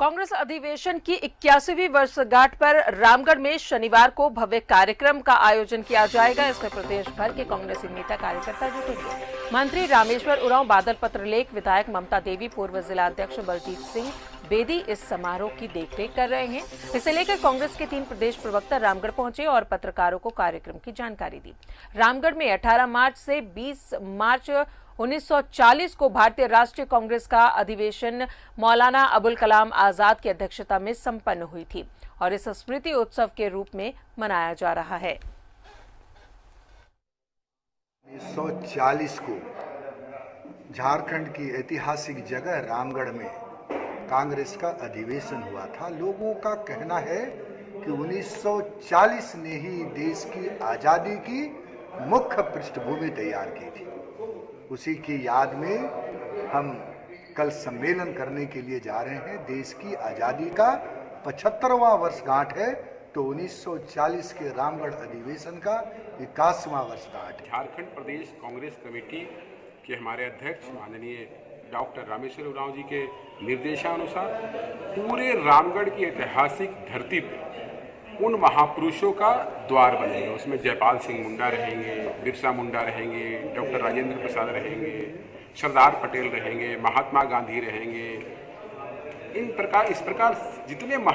कांग्रेस अधिवेशन की 81वीं वर्षगांठ पर रामगढ़ में शनिवार को भव्य कार्यक्रम का आयोजन किया जाएगा। इसमें प्रदेश भर के कांग्रेसी नेता कार्यकर्ता जुटेंगे। मंत्री रामेश्वर उरांव, बादल पत्र लेख विधायक ममता देवी, पूर्व जिला अध्यक्ष बलदीप सिंह बेदी इस समारोह की देखरेख कर रहे हैं। इसे लेकर कांग्रेस के 3 प्रदेश प्रवक्ता रामगढ़ पहुंचे और पत्रकारों को कार्यक्रम की जानकारी दी। रामगढ़ में 18 मार्च से 20 मार्च 1940 को भारतीय राष्ट्रीय कांग्रेस का अधिवेशन मौलाना अबुल कलाम आजाद की अध्यक्षता में संपन्न हुई थी और इस स्मृति उत्सव के रूप में मनाया जा रहा है। 1940 को झारखंड की ऐतिहासिक जगह रामगढ़ में कांग्रेस का अधिवेशन हुआ था। लोगों का कहना है कि 1940 ने ही देश की आजादी की मुख्य पृष्ठभूमि तैयार की थी। उसी की याद में हम कल सम्मेलन करने के लिए जा रहे हैं। देश की आज़ादी का 75वां वर्षगांठ है तो 1940 के रामगढ़ अधिवेशन का 81वां वर्षगांठ। झारखंड प्रदेश कांग्रेस कमेटी के हमारे अध्यक्ष माननीय डॉक्टर रामेश्वर उरांव जी के निर्देशानुसार पूरे रामगढ़ की ऐतिहासिक धरती पर उन महापुरुषों का द्वार बनेगा। उसमें जयपाल सिंह मुंडा रहेंगे, बिरसा मुंडा रहेंगे, डॉक्टर राजेंद्र प्रसाद रहेंगे, सरदार पटेल रहेंगे, महात्मा गांधी रहेंगे। इन प्रकार इस प्रकार जितने